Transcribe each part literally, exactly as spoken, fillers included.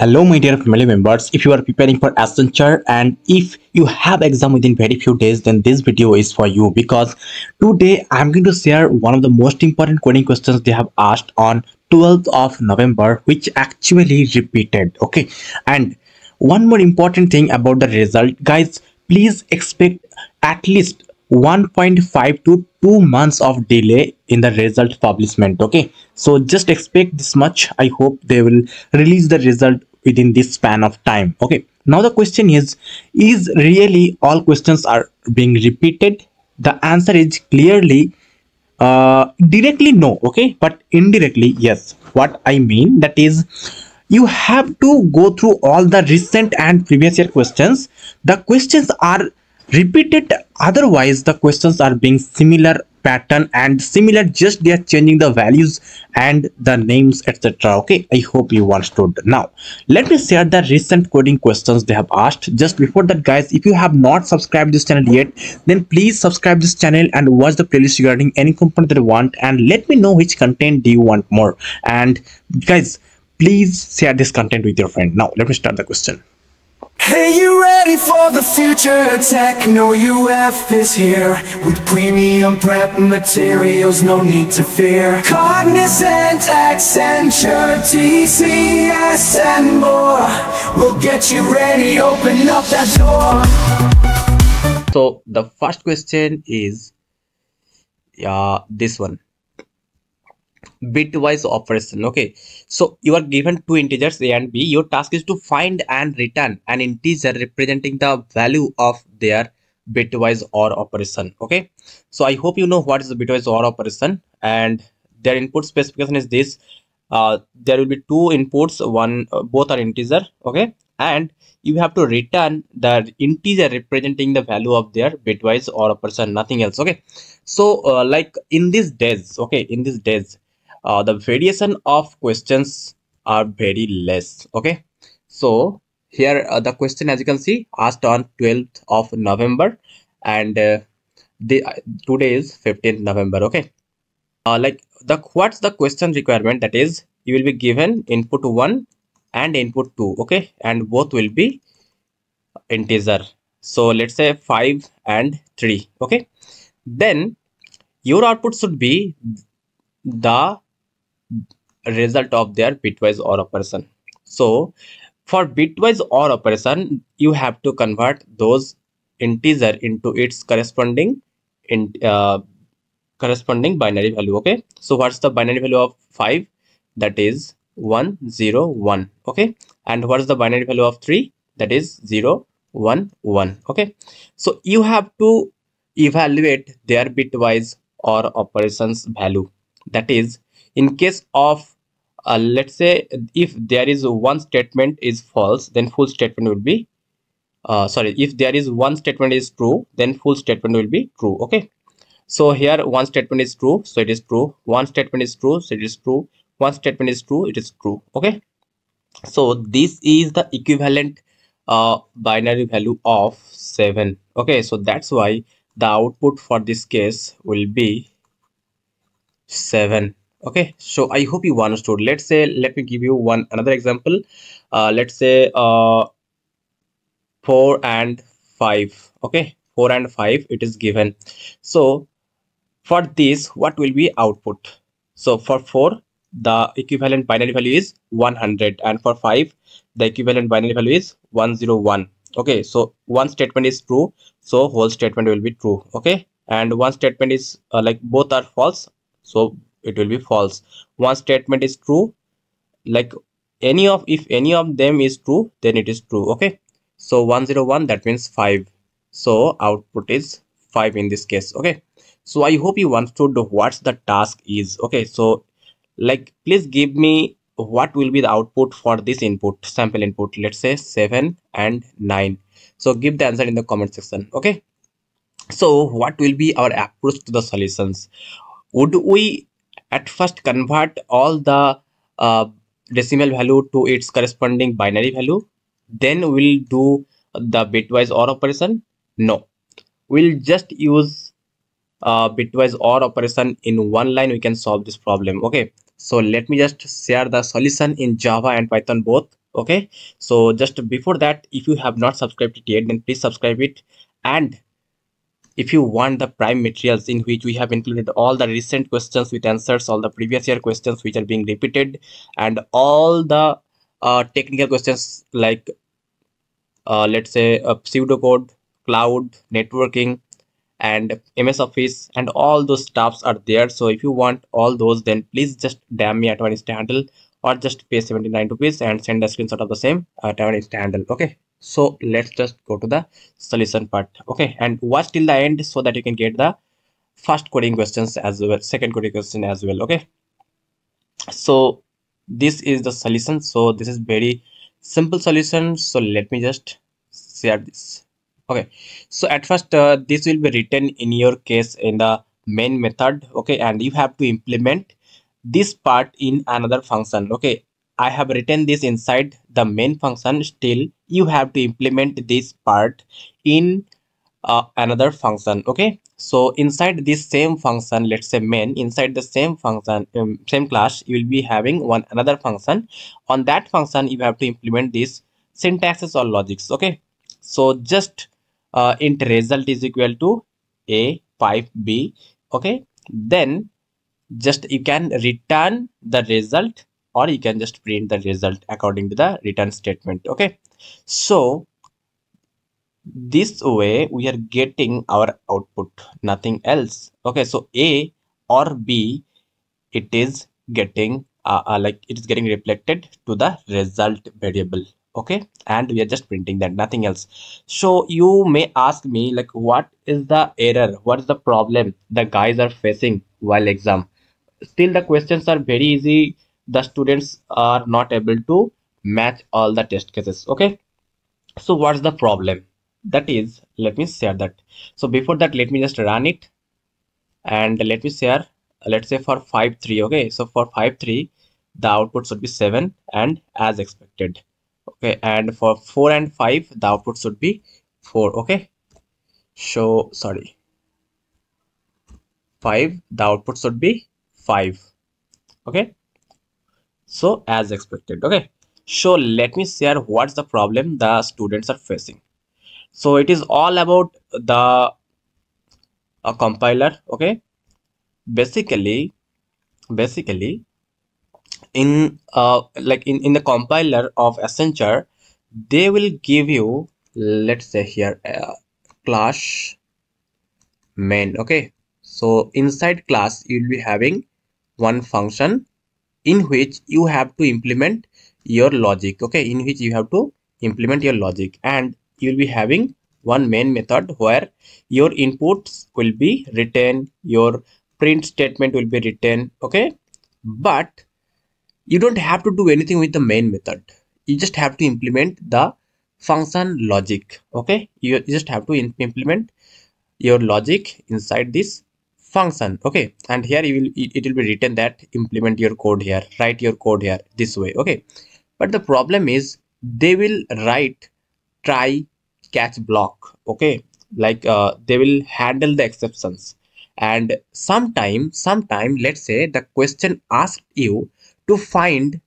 Hello my dear family members, if you are preparing for Accenture and if you have exam within very few days, then this video is for you, because today I'm going to share one of the most important coding questions they have asked on twelfth of November, which actually repeated. Okay, and one more important thing about the result, guys, please expect at least one point five to two months of delay in the result publishment. Okay, so just expect this much. I hope they will release the result within this span of time. Okay, now the question is is really all questions are being repeated? The answer is clearly uh directly no, okay, but indirectly yes. What I mean, that is, you have to go through all the recent and previous year questions. The questions are repeated, otherwise the questions are being similar pattern and similar, just they are changing the values and the names, etc. Okay, I hope you understood. Now let me share the recent coding questions they have asked. Just before that, guys, if you have not subscribed this channel yet, then please subscribe this channel and watch the playlist regarding any component that you want, and let me know which content do you want more. And guys, please share this content with your friend. Now let me start the question. Hey, you ready for the future? Techno U F is here with premium prep materials, no need to fear. Cognizant, Accenture, T C S and more, we'll get you ready, open up that door. So the first question is uh, this one, bitwise operation. Okay, so you are given two integers a and b. Your task is to find and return an integer representing the value of their bitwise or operation. Okay, so I hope you know what is the bitwise or operation, and their input specification is this. Uh, there will be two inputs, one uh, both are integer, okay, and you have to return the integer representing the value of their bitwise or operation, nothing else. Okay, so uh, like in these days, okay, in these days Uh, the variation of questions are very less. Okay, so here uh, the question, as you can see, asked on twelfth of November, and uh, the uh, today is fifteenth November. Okay, uh, like the what's the question requirement, that is, you will be given input one and input two, okay, and both will be integer, so let's say five and three. Okay, then your output should be the result of their bitwise or operation. So for bitwise or operation, you have to convert those integer into its corresponding in uh, corresponding binary value. Okay, so what's the binary value of five? That is one zero one. Okay, and what's the binary value of three? That is zero one one. Okay, so you have to evaluate their bitwise or operations value. That is, in case of uh, let's say if there is one statement is false, then full statement will be uh, sorry if there is one statement is true, then full statement will be true. Okay, so here one statement is true, so it is true, one statement is true, so it is true, one statement is true, it is true. Okay, so this is the equivalent uh, binary value of seven. Okay, so that's why the output for this case will be seven. Okay, so I hope you understood. Let's say, let me give you one another example. Uh, let's say uh, four and five. Okay, four and five it is given. So for this, what will be output? So for four, the equivalent binary value is one hundred, and for five, the equivalent binary value is one zero one. Okay, so one statement is true, so whole statement will be true. Okay, and one statement is uh, like both are false, so it will be false. One statement is true, like any of if any of them is true, then it is true. Okay, so one zero one, that means five, so output is five in this case. Okay, so I hope you understood what the task is. Okay, so like please give me what will be the output for this input sample input, let's say seven and nine. So give the answer in the comment section. Okay, so what will be our approach to the solutions? Would we at first convert all the uh, decimal value to its corresponding binary value, then we'll do the bitwise or operation? No, we'll just use uh, bitwise or operation. In one line we can solve this problem. Okay, so let me just share the solution in Java and Python both. Okay, so just before that, if you have not subscribed it yet, then please subscribe it. And if you want the prime materials, in which we have included all the recent questions with answers, all the previous year questions which are being repeated, and all the uh, technical questions like uh, let's say uh, pseudocode, cloud, networking, and M S Office, and all those stuffs are there. So if you want all those, then please just D M me at one Insta handle, or just pay seventy-nine rupees and send a screenshot of the same at one Insta handle. Okay, so let's just go to the solution part. Okay, and watch till the end so that you can get the first coding questions as well, second coding question as well. Okay, so this is the solution. So this is very simple solution. So let me just share this. Okay, so at first uh, this will be written in your case in the main method. Okay, and you have to implement this part in another function. Okay, I have written this inside the main function. Still you have to implement this part in uh, another function. Okay, so inside this same function, let's say main, inside the same function, um, same class, you will be having one another function. On that function you have to implement these syntaxes or logics. Okay, so just uh, int result is equal to a pipe b. Okay, then just you can return the result, or you can just print the result according to the return statement. Okay, so this way we are getting our output, nothing else. Okay, so a or b, it is getting uh, uh, like it is getting reflected to the result variable. Okay, and we are just printing that, nothing else. So you may ask me, like, what is the error, what is the problem the guys are facing while exam? Still the questions are very easy, the students are not able to match all the test cases. Okay, so what's the problem? That is, let me share that. So before that, let me just run it and let me share. Let's say for five three. Okay, so for five three the output should be seven and as expected. Okay, and for four and five the output should be four. Okay, so sorry, five, the output should be five. Okay, so as expected. Okay, so let me share what's the problem the students are facing. So it is all about the uh, compiler. Okay, basically basically in uh like in in the compiler of Accenture, they will give you, let's say here uh, class main. Okay, so inside class you will be having one function in which you have to implement your logic. Okay, in which you have to implement your logic, and you will be having one main method where your inputs will be written, your print statement will be written. Okay, but you don't have to do anything with the main method. You just have to implement the function logic. Okay, you, you just have to implement your logic inside this function. Okay, and here you will, it will be written that implement your code here, write your code here this way. Okay, but the problem is they will write try catch block. Okay, like uh, they will handle the exceptions, and sometime sometime let's say the question asked you to find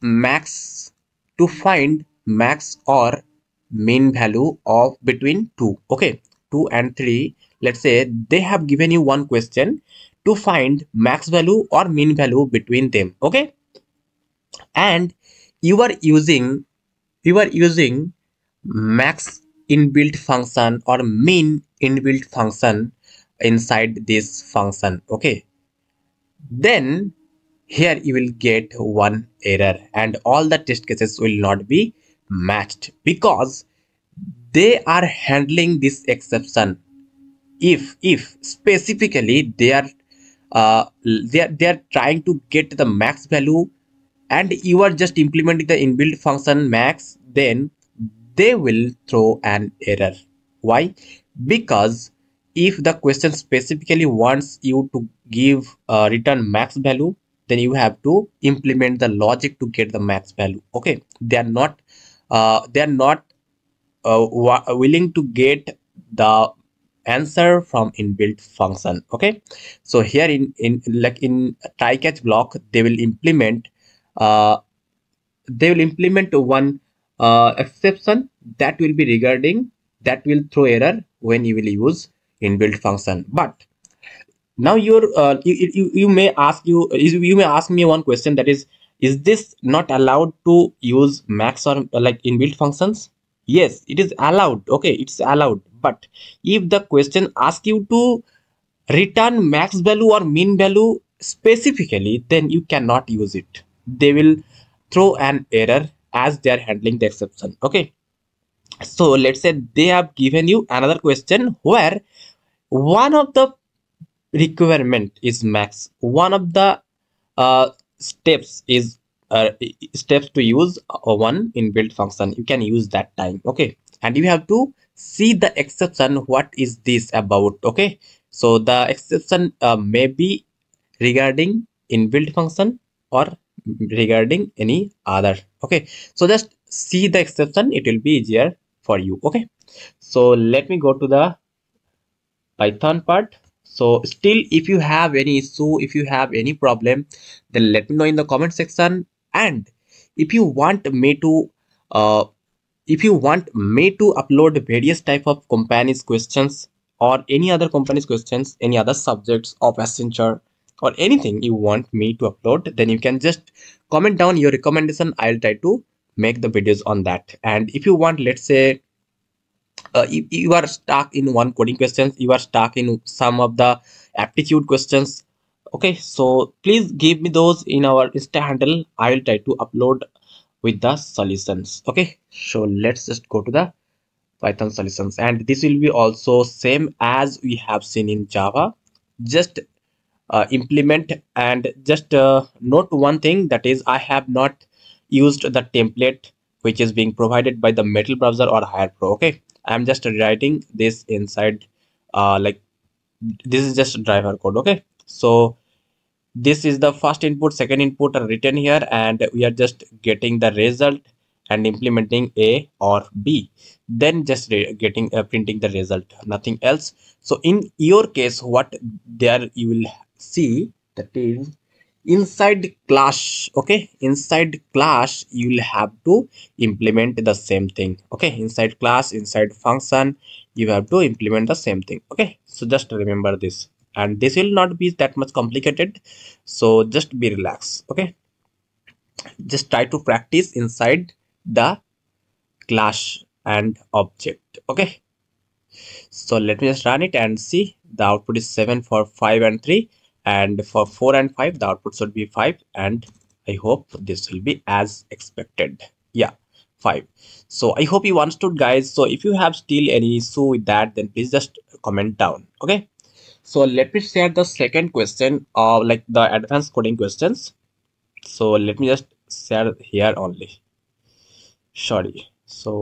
max to find max or mean value of between two. Okay, two and three, let's say they have given you one question to find max value or mean value between them. Okay, and you are using you are using max inbuilt function or mean inbuilt function inside this function. Okay, then here you will get one error, and all the test cases will not be matched because they are handling this exception. If if specifically they are uh they are, they are trying to get the max value, and you are just implementing the inbuilt function max, then they will throw an error. Why? Because if the question specifically wants you to give uh, return max value, then you have to implement the logic to get the max value. Okay, they are not uh they are not Uh, willing to get the answer from inbuilt function. Okay, so here in in like in try catch block, they will implement uh they will implement one uh, exception that will be regarding that will throw error when you will use inbuilt function. But now your uh, you, you you may ask you you may ask me one question, that is, is this not allowed to use max or like inbuilt functions? Yes, it is allowed. Okay, it's allowed. But if the question asks you to return max value or min value specifically, then you cannot use it. They will throw an error as they are handling the exception. Okay, so let's say they have given you another question where one of the requirement is max, one of the uh, steps is uh, steps to use uh, one inbuilt function. You can use that time. Okay, and you have to see the exception, what is this about. Okay, so the exception uh, may be regarding inbuilt function or regarding any other. Okay, so just see the exception, it will be easier for you. Okay, so let me go to the Python part. So still, if you have any issue, if you have any problem, then let me know in the comment section. And if you want me to uh, if you want me to upload various type of companies questions or any other companies questions, any other subjects of Accenture, or anything you want me to upload, then you can just comment down your recommendation. I'll try to make the videos on that. And if you want, let's say uh, if you are stuck in one coding questions, you are stuck in some of the aptitude questions, okay, so please give me those in our Insta handle. I'll try to upload with the solutions. Okay, so let's just go to the Python solutions, and this will be also same as we have seen in Java. Just Uh, implement and just uh, note one thing, that is, I have not used the template which is being provided by the Metal browser or Hire Pro. Okay, I'm just writing this inside uh, like this is just driver code. Okay, so this is the first input, second input are written here, and we are just getting the result and implementing A or B, then just getting uh, printing the result, nothing else. So in your case, what there you will see, that is inside class. Okay, inside class you will have to implement the same thing. Okay, inside class, inside function, you have to implement the same thing. Okay, so just remember this, and this will not be that much complicated, so just be relaxed. Okay, just try to practice inside the class and object. Okay, so let me just run it and see. The output is seven for five and three, and for four and five the output should be five, and I hope this will be as expected. Yeah, five. So I hope you understood, guys. So if you have still any issue with that, then please just comment down. Okay, so let me share the second question of like the advanced coding questions. So let me just share here only, sorry. So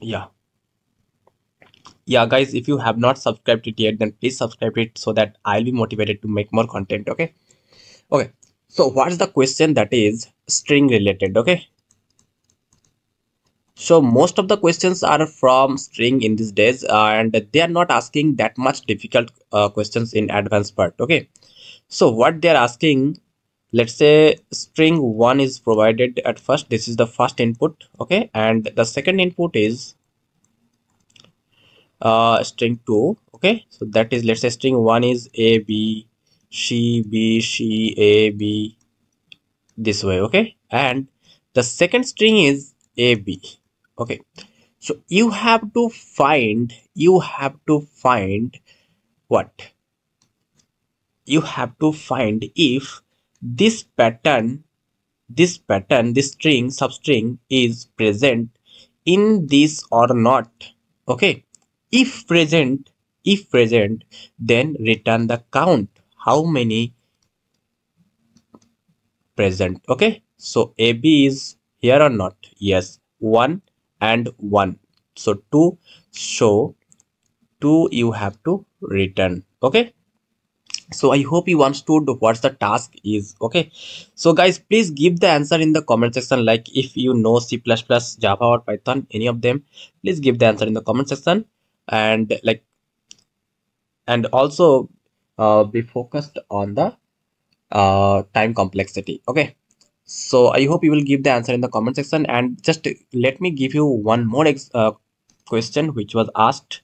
yeah yeah guys, if you have not subscribed it yet, then please subscribe it so that I'll be motivated to make more content. Okay, okay, so what's the question? That is string related. Okay, so most of the questions are from string in these days, uh, and they are not asking that much difficult uh, questions in advanced part. Okay, so what they're asking, let's say string one is provided at first. This is the first input. Okay, and the second input is uh string two. Okay, so that is, let's say string one is a b she b she a b this way. Okay, and the second string is a b. Okay, so you have to find you have to find what you have to find if this pattern this pattern this string substring is present in this or not. Okay, if present if present then return the count, how many present. Okay, so A B is here or not? Yes, one and one, so two. So two you have to return. Okay, so I hope you understood what's the task is. Okay, so guys, please give the answer in the comment section. Like if you know C plus plus, Java or Python, any of them, please give the answer in the comment section. And like and also uh, be focused on the uh, time complexity. Okay, So I hope you will give the answer in the comment section. And just let me give you one more ex uh, question which was asked.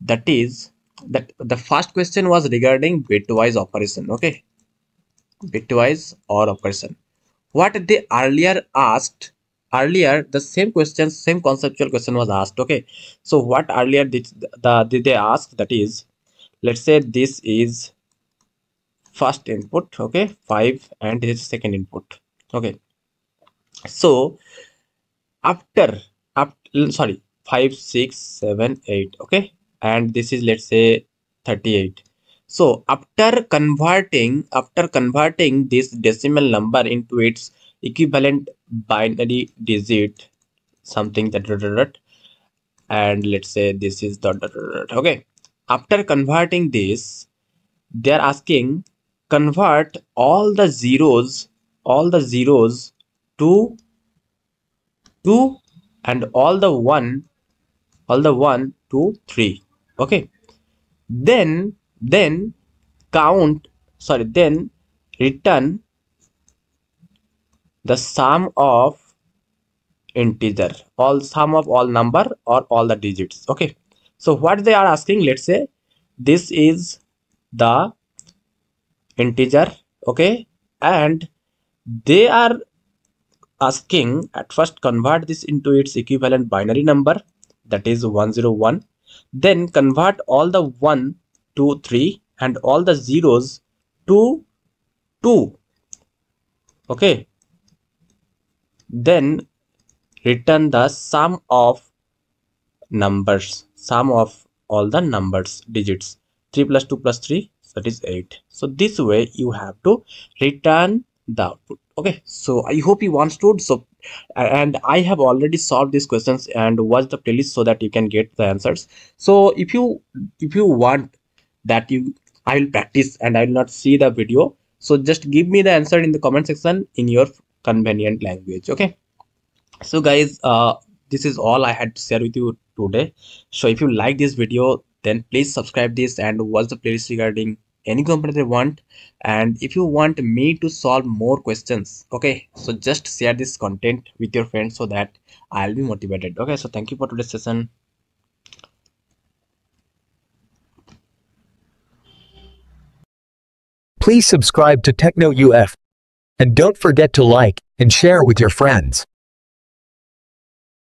That is that the first question was regarding bitwise operation. Okay, bitwise or operation. What they earlier asked, earlier the same question, same conceptual question was asked. Okay, so what earlier did, the, did they ask? That is, let's say this is first input, okay, five, and this is second input. Okay, so after up sorry five six seven eight, okay, and this is let's say thirty-eight. So after converting after converting this decimal number into its equivalent binary digit, something that dot, dot, dot, and let's say this is dot, dot, dot, dot, okay, after converting this, they are asking convert all the zeros all the zeros to two and all the one all the one to three. Okay, then then count sorry then return the sum of integer, all sum of all number or all the digits. Okay, so what they are asking, let's say this is the integer, okay, and they are asking at first convert this into its equivalent binary number, that is one zero one, then convert all the one to three and all the zeros to two, okay, then return the sum of numbers, sum of all the numbers, digits, three plus two plus three, that is eight. So this way you have to return the output. Okay, so I hope you understood. So, and I have already solved these questions, and watch the playlist so that you can get the answers. So if you if you want that you I will practice and I will not see the video, so just give me the answer in the comment section in your convenient language. Okay, so guys, uh this is all I had to share with you today. So if you like this video, then please subscribe this and watch the playlist regarding any component they want. And if you want me to solve more questions, okay, so just share this content with your friends so that I'll be motivated. Okay, so thank you for today's session. Please subscribe to Techno U F and don't forget to like and share with your friends.